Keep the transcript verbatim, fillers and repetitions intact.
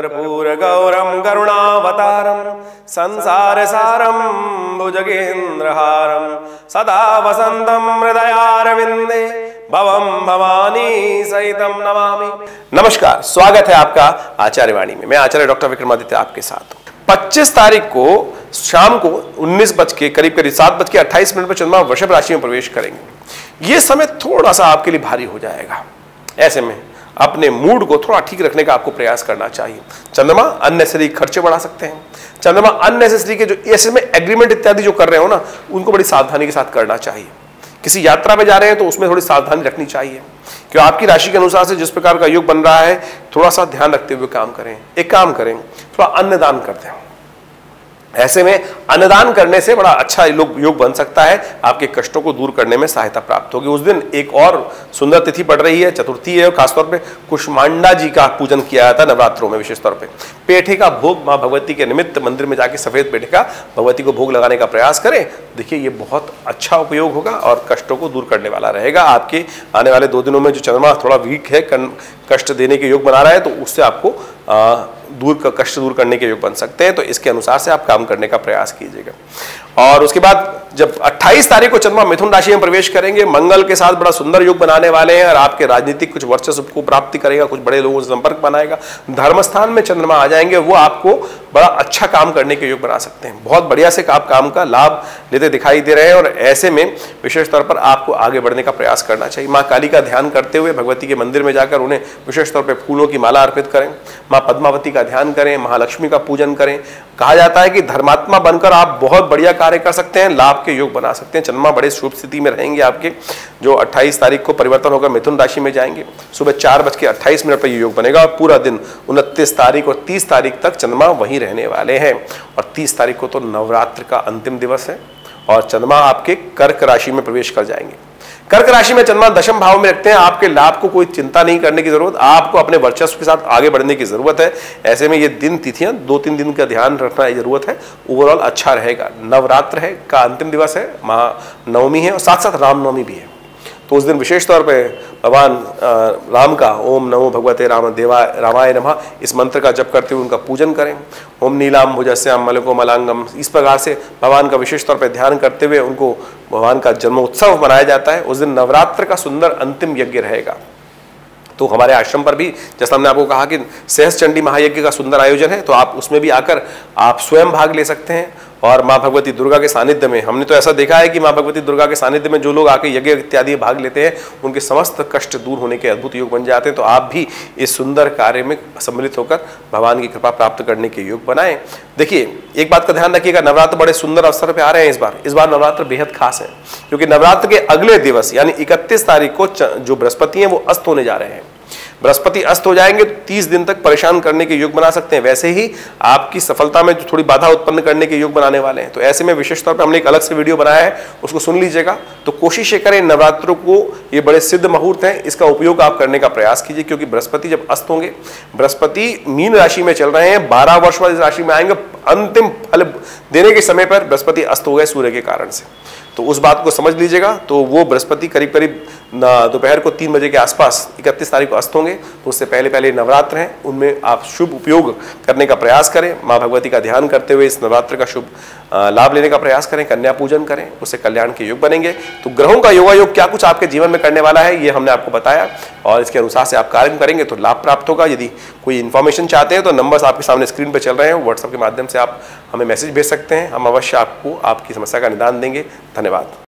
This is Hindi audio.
कर्पूरगौरं करुणावतारं संसारसारं भुजगेन्द्रहारं सदा वसन्तं हृदयारविन्दे भवं भवानी सहितं नमामि। नमस्कार, स्वागत है आपका आचार्यवाणी में। मैं आचार्य डॉक्टर विक्रमादित्य आपके साथ हूँ। पच्चीस तारीख को शाम को उन्नीस बज के करीब करीब सात बज के अट्ठाईस मिनट पर चंद्रमा वृषभ राशि में प्रवेश करेंगे। ये समय थोड़ा सा आपके लिए भारी हो जाएगा। ऐसे में अपने मूड को थोड़ा ठीक रखने का आपको प्रयास करना चाहिए। चंद्रमा अननेसेसरी खर्चे बढ़ा सकते हैं। चंद्रमा अननेसेसरी के जो ऐसे में एग्रीमेंट इत्यादि जो कर रहे हो ना, उनको बड़ी सावधानी के साथ करना चाहिए। किसी यात्रा पे जा रहे हैं तो उसमें थोड़ी सावधानी रखनी चाहिए, क्योंकि आपकी राशि के अनुसार से जिस प्रकार का योग बन रहा है, थोड़ा सा ध्यान रखते हुए काम करें। एक काम करें, थोड़ा अन्नदान करते हैं। ऐसे में अन्नदान करने से बड़ा अच्छा योग बन सकता है, आपके कष्टों को दूर करने में सहायता प्राप्त होगी। उस दिन एक और सुंदर तिथि पड़ रही है, चतुर्थी है, और खासतौर पे कुष्मांडा जी का पूजन किया जाता है नवरात्रों में। विशेष तौर पे पेठे का भोग माँ भगवती के निमित्त मंदिर में जाके सफेद पेठे का भगवती को भोग लगाने का प्रयास करें। देखिए, ये बहुत अच्छा उपयोग होगा और कष्टों को दूर करने वाला रहेगा। आपके आने वाले दो दिनों में जो चंद्रमा थोड़ा वीक है, कष्ट देने के योग बना रहा है, तो उससे आपको दूर का कष्ट दूर करने के योग बन सकते हैं। तो इसके अनुसार से आप काम करने का प्रयास कीजिएगा। और उसके बाद जब अट्ठाईस तारीख को चंद्रमा मिथुन राशि में प्रवेश करेंगे, मंगल के साथ बड़ा सुंदर योग बनाने वाले हैं और आपके राजनीतिक कुछ वर्चस्व को प्राप्ति करेगा, कुछ बड़े लोगों से संपर्क बनाएगा। धर्मस्थान में चंद्रमा आ जाएंगे, वो आपको बड़ा अच्छा काम करने के योग बना सकते हैं। बहुत बढ़िया से आप काम का लाभ लेते दिखाई दे रहे हैं और ऐसे में विशेष तौर पर आपको आगे बढ़ने का प्रयास करना चाहिए। माँ काली का ध्यान करते हुए भगवती के मंदिर में जाकर उन्हें विशेष तौर पर फूलों की माला अर्पित करें। माँ पद्मावती का ध्यान करें, महालक्ष्मी का पूजन करें। कहा जाता है कि धर्मात्मा बनकर आप बहुत बढ़िया कार्य कर सकते हैं, लाभ के योग बना सकते हैं। चंद्रमा बड़े शुभ स्थिति में रहेंगे आपके, जो अट्ठाईस तारीख को परिवर्तन होकर मिथुन राशि में जाएंगे। सुबह चार बज के अट्ठाईस मिनट पर ये योग बनेगा और पूरा दिन उनतीस तारीख और तीस तारीख तक चंद्रमा वहीं रहने वाले हैं। और तीस तारीख को तो नवरात्र का अंतिम दिवस है और चंद्रमा आपके कर्क राशि में प्रवेश कर जाएंगे। कर्क राशि में चंद्रमा दशम भाव में रखते हैं। आपके लाभ को कोई चिंता नहीं करने की जरूरत, आपको अपने वर्चस्व के साथ आगे बढ़ने की जरूरत है। ऐसे में ये दिन तिथियां दो तीन दिन का ध्यान रखना की जरूरत है। ओवरऑल अच्छा रहेगा। नवरात्र है का अंतिम दिवस है, महानवमी है और साथ साथ रामनवमी भी है, तो उस दिन विशेष तौर पे भगवान राम का ओम नमो भगवते राम देवाय रामाय नमः इस मंत्र का जप करते हुए उनका पूजन करें। ओम नीलांबजस्य अमलकोमलंगम, इस प्रकार से भगवान का विशेष तौर पर ध्यान करते हुए उनको भगवान का जन्मोत्सव मनाया जाता है। उस दिन नवरात्र का सुंदर अंतिम यज्ञ रहेगा। तो हमारे आश्रम पर भी, जैसा हमने आपको कहा कि सहस चंडी महायज्ञ का सुंदर आयोजन है, तो आप उसमें भी आकर आप स्वयं भाग ले सकते हैं। और माँ भगवती दुर्गा के सानिध्य में हमने तो ऐसा देखा है कि माँ भगवती दुर्गा के सानिध्य में जो लोग आके यज्ञ इत्यादि भाग लेते हैं, उनके समस्त कष्ट दूर होने के अद्भुत योग बन जाते हैं। तो आप भी इस सुंदर कार्य में सम्मिलित होकर भगवान की कृपा प्राप्त करने के योग बनाएं। देखिए, एक बात का ध्यान रखिएगा, नवरात्र बड़े सुंदर अवसर पर आ रहे हैं। इस बार इस बार नवरात्र बेहद खास है, क्योंकि नवरात्र के अगले दिवस यानी इकतीस तारीख को जो बृहस्पति हैं वो अस्त होने जा रहे हैं। बृहस्पति अस्त हो जाएंगे तो तीस दिन तक परेशान करने के योग बना सकते हैं। वैसे ही आपकी सफलता में जो थोड़ी बाधा उत्पन्न करने के योग बनाने वाले हैं, तो ऐसे में विशेष तौर पर हमने एक अलग से वीडियो बनाया है, उसको सुन लीजिएगा। तो कोशिश करें, नवरात्रों को ये बड़े सिद्ध मुहूर्त हैं, इसका उपयोग आप करने का प्रयास कीजिए। क्योंकि बृहस्पति जब अस्त होंगे, बृहस्पति मीन राशि में चल रहे हैं, बारह वर्ष वाली राशि में आएंगे, अंतिम फल देने के समय पर बृहस्पति अस्त हो गए सूर्य के कारण से, तो उस बात को समझ लीजिएगा। तो वो बृहस्पति करीब करीब दोपहर को तीन बजे के आसपास इकतीस तारीख को अस्त होंगे, तो उससे पहले पहले नवरात्र हैं, उनमें आप शुभ उपयोग करने का प्रयास करें। माँ भगवती का ध्यान करते हुए इस नवरात्र का शुभ लाभ लेने का प्रयास करें। कन्या पूजन करें, उससे कल्याण के योग बनेंगे। तो ग्रहों का योगायोग क्या कुछ आपके जीवन में करने वाला है, ये हमने आपको बताया और इसके अनुसार से आप कार्य करेंगे तो लाभ प्राप्त होगा। यदि कोई इन्फॉर्मेशन चाहते हैं तो नंबर्स आपके सामने स्क्रीन पर चल रहे हैं, व्हाट्सएप के माध्यम से आप हमें मैसेज भेज सकते हैं। हम अवश्य आपको आपकी समस्या का निदान देंगे। धन्यवाद।